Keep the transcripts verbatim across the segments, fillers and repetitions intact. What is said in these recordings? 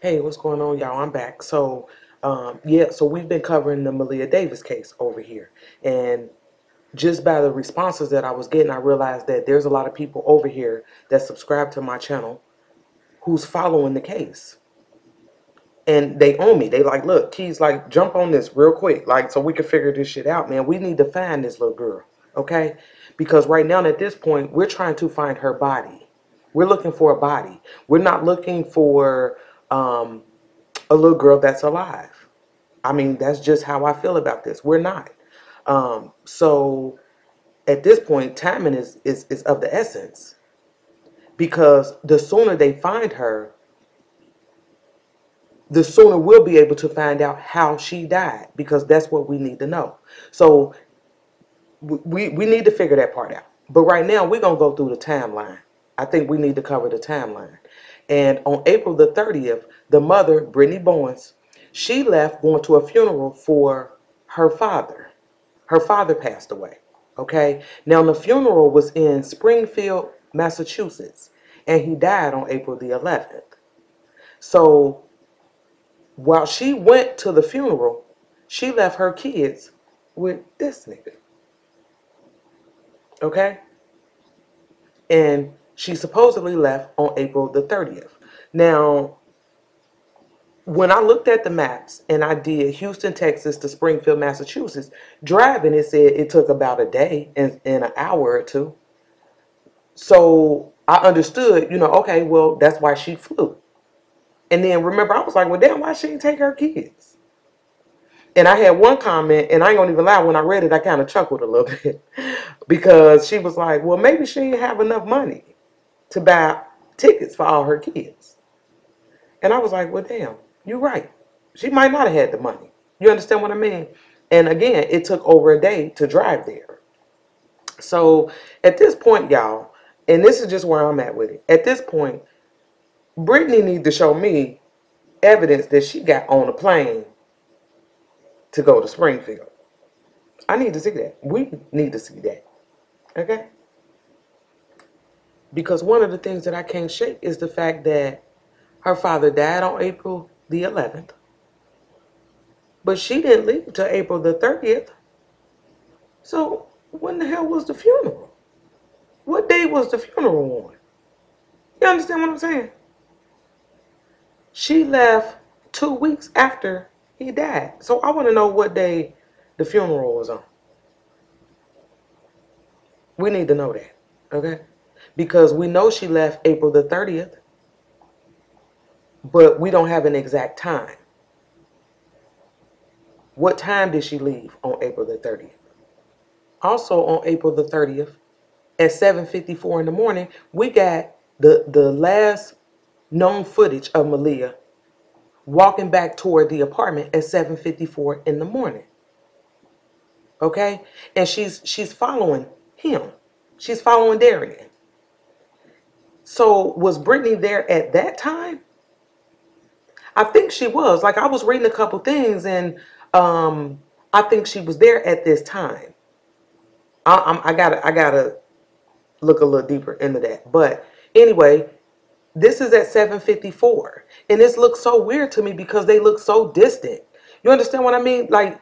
Hey, what's going on, y'all? I'm back. So, um, yeah, so we've been covering the Maleah Davis case over here. And just by the responses that I was getting, I realized that there's a lot of people over here that subscribe to my channel who's following the case. And they own me. They like, look, Keys, like, jump on this real quick, like, so we can figure this shit out, man. We need to find this little girl, okay? Because right now, at this point, we're trying to find her body. We're looking for a body. We're not looking for Um, a little girl that's alive. I mean, that's just how I feel about this. We're not. Um, so at this point, timing is, is, is of the essence, because the sooner they find her, the sooner we'll be able to find out how she died, because that's what we need to know. So we, we need to figure that part out. But right now, we're going to go through the timeline. I think we need to cover the timeline. And on April the thirtieth, the mother, Brittany Bowens, she left going to a funeral for her father. Her father passed away, okay? Now, the funeral was in Springfield, Massachusetts, and he died on April the eleventh. So while she went to the funeral, she left her kids with this nigga, okay? And she supposedly left on April the thirtieth. Now, when I looked at the maps and I did Houston, Texas to Springfield, Massachusetts, driving, it said it took about a day and, and an hour or two. So I understood, you know, okay, well, that's why she flew. And then remember, I was like, well, damn, why she didn't take her kids? And I had one comment, and I ain't gonna even lie, when I read it, I kind of chuckled a little bit because she was like, well, maybe she didn't have enough money to buy tickets for all her kids. And I was like, well, damn, you're right. She might not have had the money. You understand what I mean? And again, it took over a day to drive there. So at this point, y'all, and this is just where I'm at with it. At this point, Brittany needs to show me evidence that she got on a plane to go to Springfield. I need to see that. We need to see that. Okay? Because one of the things that I can't shake is the fact that her father died on April the eleventh. But she didn't leave until April the thirtieth. So when the hell was the funeral? What day was the funeral on? You understand what I'm saying? She left two weeks after he died. So I want to know what day the funeral was on. We need to know that, okay? Because we know she left April the thirtieth, but we don't have an exact time. What time did she leave on April the thirtieth? Also on April the thirtieth, at seven fifty-four in the morning, we got the, the last known footage of Maleah walking back toward the apartment at seven fifty-four in the morning. Okay? And she's, she's following him. She's following Derion. So was Brittany there at that time? I think she was. Like, I was reading a couple things, and um, I think she was there at this time. I, I'm, I gotta, I gotta look a little deeper into that. But anyway, this is at seven fifty-four, and this looks so weird to me because they look so distant. You understand what I mean? Like,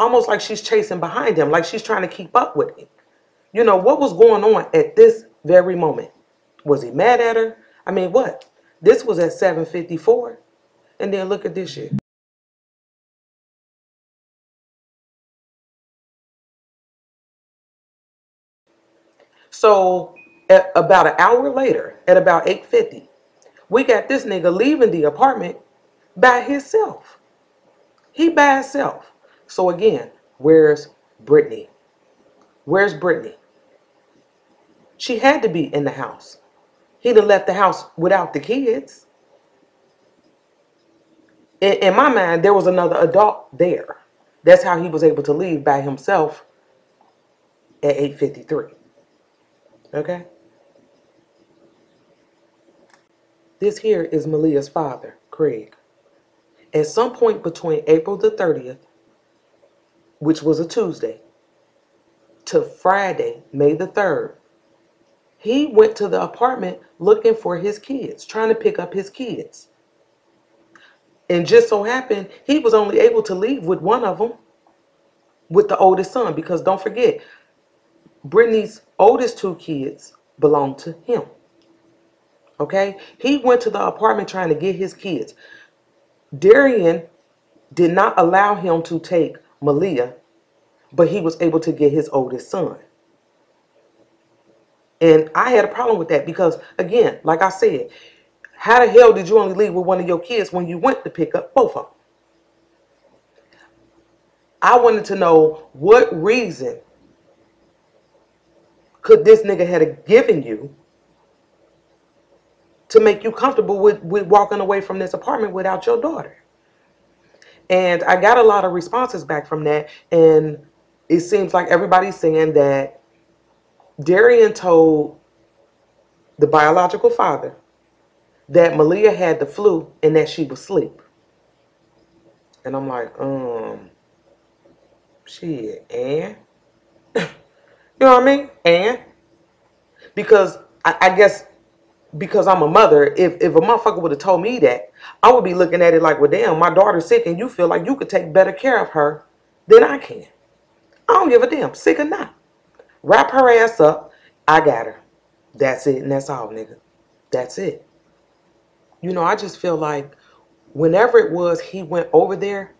almost like she's chasing behind him, like she's trying to keep up with him. You know, what was going on at this very moment? Was he mad at her? I mean, what? This was at seven fifty-four. And then look at this shit. So at about an hour later, at about eight fifty, we got this nigga leaving the apartment by himself. He by himself. So again, where's Brittany? Where's Brittany? She had to be in the house. He'd have left the house without the kids. In, in my mind, there was another adult there. That's how he was able to leave by himself at eight fifty-three. Okay? This here is Maleah's father, Craig. At some point between April the thirtieth, which was a Tuesday, to Friday, May the third, he went to the apartment looking for his kids, trying to pick up his kids. And just so happened, he was only able to leave with one of them, with the oldest son, because don't forget, Brittany's oldest two kids belong to him. Okay? He went to the apartment trying to get his kids. Derion did not allow him to take Maleah, but he was able to get his oldest son. And I had a problem with that because, again, like I said, how the hell did you only leave with one of your kids when you went to pick up both of them? I wanted to know what reason could this nigga have given you to make you comfortable with, with walking away from this apartment without your daughter. And I got a lot of responses back from that, and it seems like everybody's saying that Derion told the biological father that Maleah had the flu and that she was asleep. And I'm like, um, shit, and? You know what I mean? And? Because I, I guess because I'm a mother, if, if a motherfucker would have told me that, I would be looking at it like, well, damn, my daughter's sick and you feel like you could take better care of her than I can. I don't give a damn, sick or not. Wrap her ass up. I got her. That's it, and that's all, nigga. That's it. You know, I just feel like whenever it was he went over there,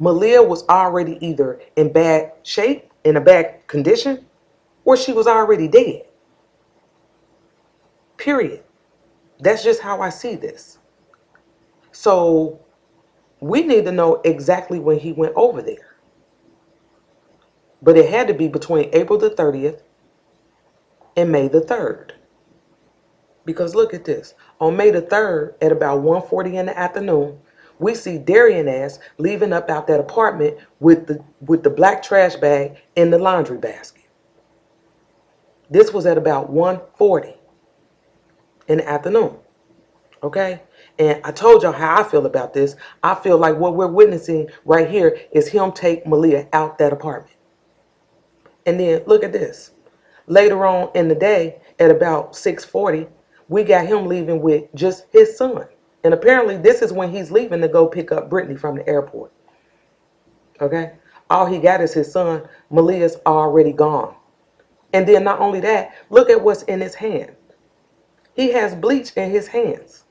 Maleah was already either in bad shape, in a bad condition, or she was already dead. Period. That's just how I see this. So we need to know exactly when he went over there. But it had to be between April the thirtieth and May the third. Because look at this. On May the third at about one forty in the afternoon, we see Derion ass leaving up out that apartment with the with the black trash bag in the laundry basket. This was at about one forty in the afternoon. Okay? And I told y'all how I feel about this. I feel like what we're witnessing right here is him take Maleah out that apartment. And then look at this. Later on in the day at about six forty, we got him leaving with just his son. And apparently this is when he's leaving to go pick up Brittany from the airport. Okay? All he got is his son. Maleah's already gone. And then not only that, look at what's in his hand. He has bleach in his hands.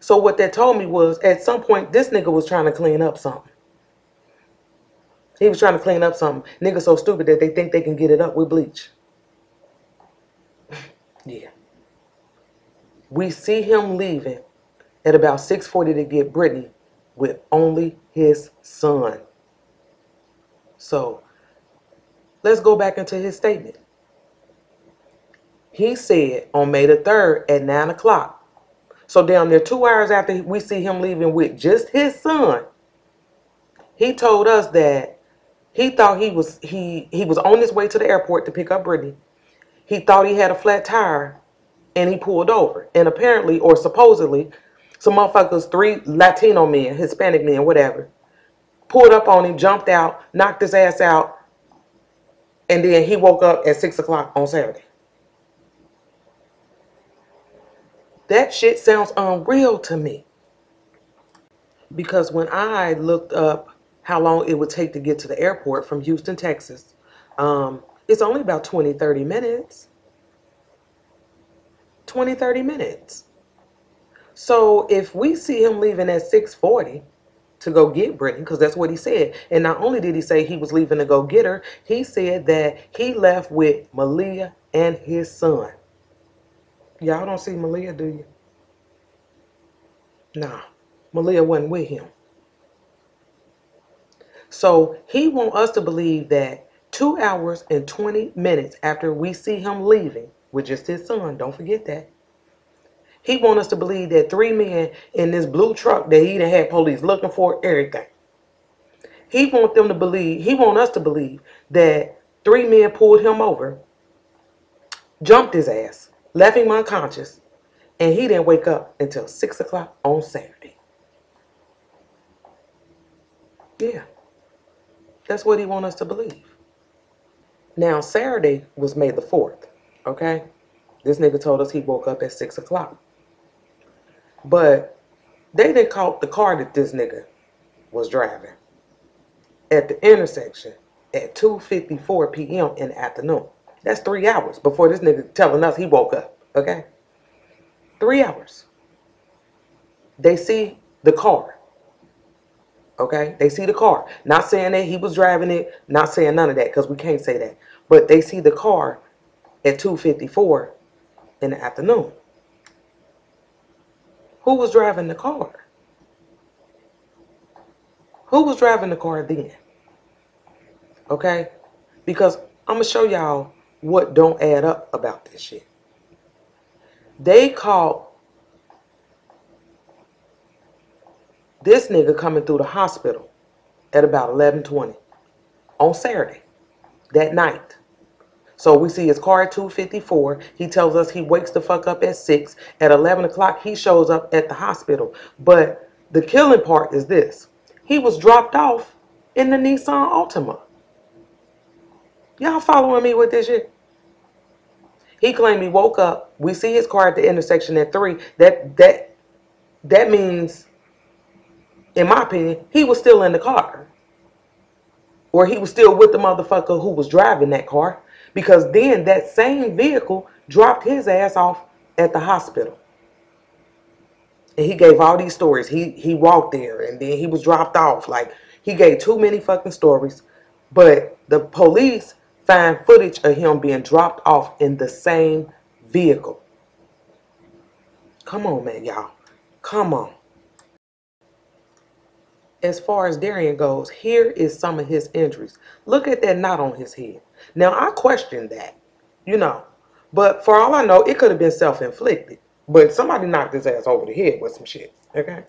So what that told me was at some point this nigga was trying to clean up something. He was trying to clean up something. Niggas so stupid that they think they can get it up with bleach. Yeah. We see him leaving at about six forty to get Brittany with only his son. So let's go back into his statement. He said on May the third at nine o'clock. So down there two hours after we see him leaving with just his son, he told us that he thought he was he he was on his way to the airport to pick up Brittany. He thought he had a flat tire, and he pulled over. And apparently, or supposedly, some motherfuckers, three Latino men, Hispanic men, whatever, pulled up on him, jumped out, knocked his ass out, and then he woke up at six o'clock on Saturday. That shit sounds unreal to me. Because when I looked up how long it would take to get to the airport from Houston, Texas, um... it's only about twenty, thirty minutes. twenty, thirty minutes. So if we see him leaving at six forty to go get Brittany, because that's what he said. And not only did he say he was leaving to go get her, he said that he left with Maleah and his son. Y'all don't see Maleah, do you? Nah, Maleah wasn't with him. So he wants us to believe that Two hours and twenty minutes after we see him leaving with just his son, don't forget that, he wants us to believe that three men in this blue truck that he done had police looking for, everything. He want them to believe, he want us to believe that three men pulled him over, jumped his ass, left him unconscious, and he didn't wake up until six o'clock on Saturday. Yeah, that's what he wants us to believe. Now, Saturday was May the fourth, okay? This nigga told us he woke up at six o'clock. But They they caught the car that this nigga was driving at the intersection at two fifty-four p m in the afternoon. That's three hours before this nigga telling us he woke up, okay? Three hours. They see the car, okay? They see the car. Not saying that he was driving it, not saying none of that, because we can't say that. But they see the car at two fifty-four in the afternoon. Who was driving the car? Who was driving the car then? Okay? Because I'm going to show y'all what don't add up about this shit. They called this nigga coming through the hospital at about eleven twenty on Saturday that night. So we see his car at two fifty-four. He tells us he wakes the fuck up at six. At eleven o'clock, he shows up at the hospital. But the killing part is this. He was dropped off in the Nissan Altima. Y'all following me with this shit? He claimed he woke up. We see his car at the intersection at three. That, that, that means, in my opinion, he was still in the car. Or he was still with the motherfucker who was driving that car. Because then that same vehicle dropped his ass off at the hospital. And he gave all these stories. He he walked there and then he was dropped off. Like, he gave too many fucking stories. But the police find footage of him being dropped off in the same vehicle. Come on, man, y'all. Come on. As far as Derion goes, here is some of his injuries. Look at that knot on his head. Now, I question that, you know, but for all I know, it could have been self-inflicted, but somebody knocked his ass over the head with some shit, okay?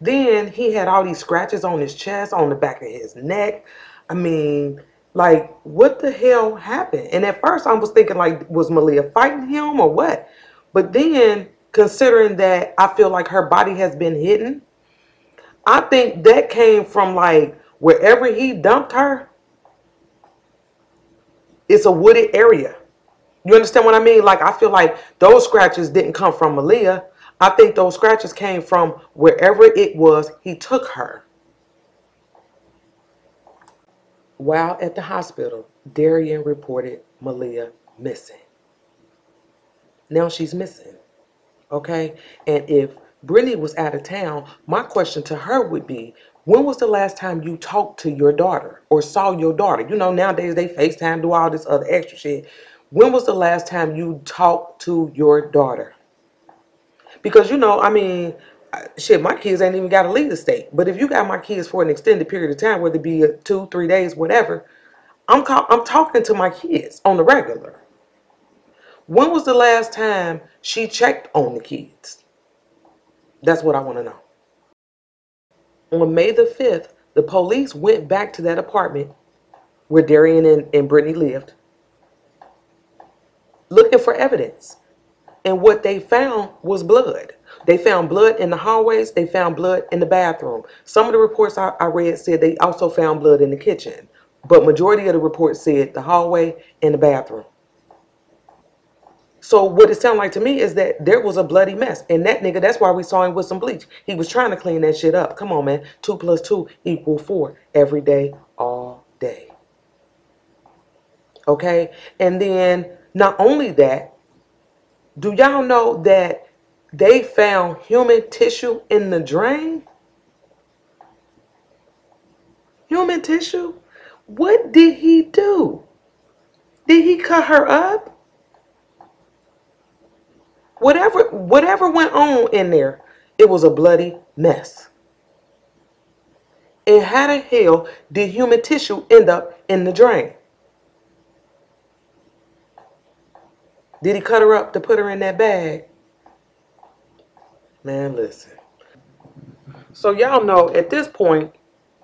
Then he had all these scratches on his chest, on the back of his neck. I mean, like, what the hell happened? And at first I was thinking, like, was Maleah fighting him or what? But then, considering that I feel like her body has been hidden, I think that came from, like, wherever he dumped her, it's a wooded area. You understand what I mean? Like, I feel like those scratches didn't come from Maleah. I think those scratches came from wherever it was he took her. While at the hospital, Derion reported Maleah missing. Now she's missing, okay? And if Brittany was out of town, my question to her would be, when was the last time you talked to your daughter or saw your daughter? You know, nowadays they FaceTime, do all this other extra shit. When was the last time you talked to your daughter? Because, you know, I mean, shit, my kids ain't even got to leave the state. But if you got my kids for an extended period of time, whether it be two, three days, whatever, I'm, call I'm talking to my kids on the regular. When was the last time she checked on the kids? That's what I want to know. On May the fifth, the police went back to that apartment where Derion and, and Brittany lived, looking for evidence. And what they found was blood. They found blood in the hallways. They found blood in the bathroom. Some of the reports I, I read said they also found blood in the kitchen. But majority of the reports said the hallway and the bathroom. So what it sounded like to me is that there was a bloody mess. And that nigga, that's why we saw him with some bleach. He was trying to clean that shit up. Come on, man. Two plus two equal four every day, all day. Okay? And then not only that, do y'all know that they found human tissue in the drain? Human tissue? What did he do? Did he cut her up? Whatever, whatever went on in there, it was a bloody mess. And how the hell did human tissue end up in the drain? Did he cut her up to put her in that bag? Man, listen. So y'all know at this point,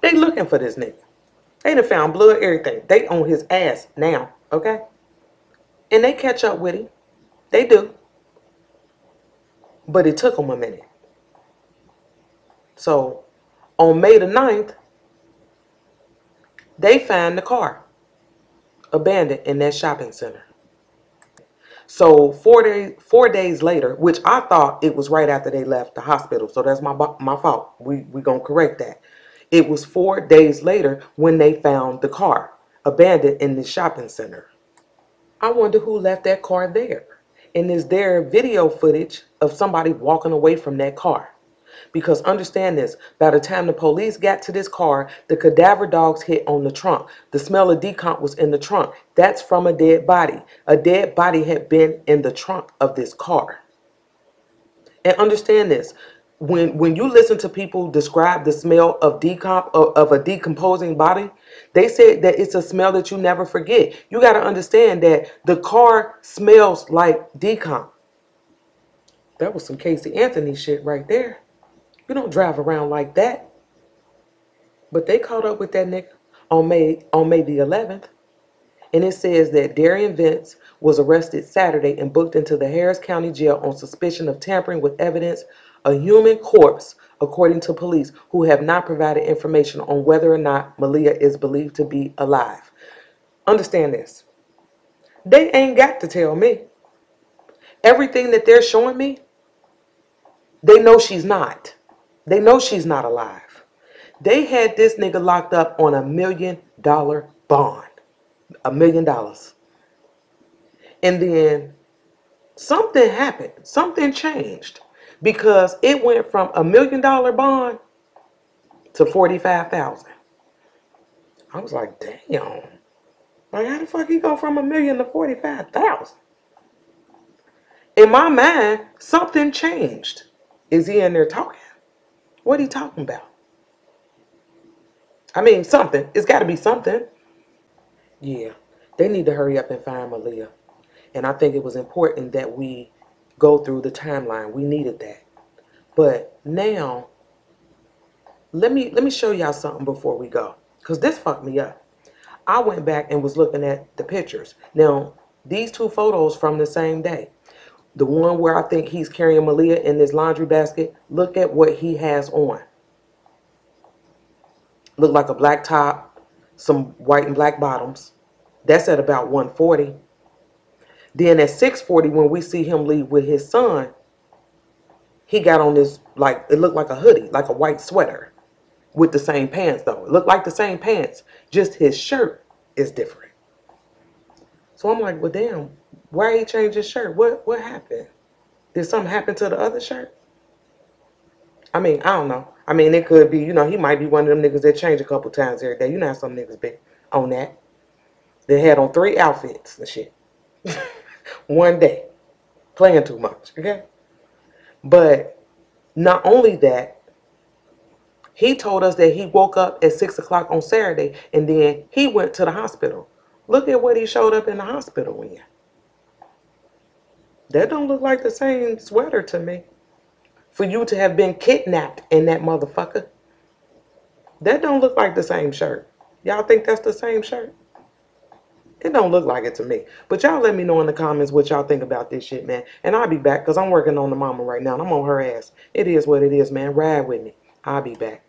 they looking for this nigga. They done found blood, everything. They on his ass now, okay? And they catch up with him. They do. But it took them a minute. So, on May the ninth, they find the car abandoned in that shopping center. So four days, four days later, which I thought it was right after they left the hospital. So that's my my fault. We we gonna correct that. It was four days later when they found the car abandoned in the shopping center. I wonder who left that car there. And is there video footage of somebody walking away from that car? Because understand this, by the time the police got to this car, the cadaver dogs hit on the trunk. The smell of decomp was in the trunk. That's from a dead body. A dead body had been in the trunk of this car. And understand this, when, when you listen to people describe the smell of decomp, of, of a decomposing body, they said that it's a smell that you never forget. You got to understand that the car smells like decomp. That was some Casey Anthony shit right there. You don't drive around like that. But they caught up with that nigga on May on May the eleventh. And it says that Derion Vence was arrested Saturday and booked into the Harris County Jail on suspicion of tampering with evidence, a human corpse, according to police, who have not provided information on whether or not Maleah is believed to be alive. Understand this. They ain't got to tell me. Everything that they're showing me, they know she's not. They know she's not alive. They had this nigga locked up on a million dollar bond. A million dollars. And then something happened. Something changed. Because it went from a million dollar bond to forty-five thousand dollars. I was like, damn. Like, how the fuck he go from a million to forty-five thousand dollars? In my mind, something changed. Is he in there talking? What he talking about? I mean, something. It's got to be something. Yeah, they need to hurry up and find Maleah. And I think it was important that we go through the timeline. We needed that. But now, let me let me show y'all something before we go, because this fucked me up. I went back and was looking at the pictures. Now, these two photos from the same day. The one where I think he's carrying Maleah in this laundry basket. Look at what he has on. Look like a black top, some white and black bottoms. That's at about one forty. Then at six forty, when we see him leave with his son, he got on this, like, it looked like a hoodie, like a white sweater with the same pants, though. It looked like the same pants, just his shirt is different. So I'm like, well, damn. Why he changed his shirt? What what happened? Did something happen to the other shirt? I mean, I don't know. I mean, it could be, you know, he might be one of them niggas that change a couple times every day. You know how some niggas be on that. They had on three outfits and shit. One day. Playing too much, okay? But not only that, he told us that he woke up at six o'clock on Saturday and then he went to the hospital. Look at what he showed up in the hospital in. That don't look like the same sweater to me. For you to have been kidnapped in that motherfucker. That don't look like the same shirt. Y'all think that's the same shirt? It don't look like it to me. But y'all let me know in the comments what y'all think about this shit, man. And I'll be back because I'm working on the mama right now and I'm on her ass. It is what it is, man. Ride with me. I'll be back.